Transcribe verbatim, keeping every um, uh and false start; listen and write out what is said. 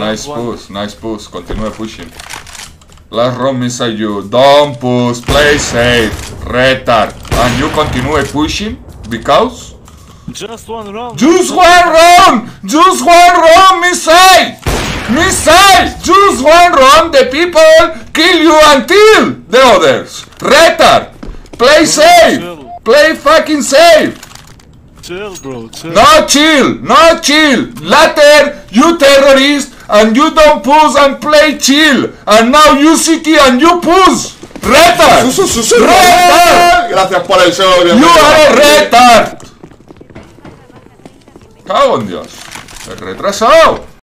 Nice push, nice push. Continue pushing. Last room inside you. Don't push. Play safe. Retard. And you continue pushing because. Just one round. Just one round. Just one round inside. Missile! Choose one round, the people kill you until the others. Retard! Play safe! Chill. Play fucking safe! Chill, bro, chill. No chill! No chill! Later, you terrorist, and you don't push and play chill. And now you city and you push! Retard! Retard! Gracias por el show. You are a retard! Cago en Dios. El retrasado.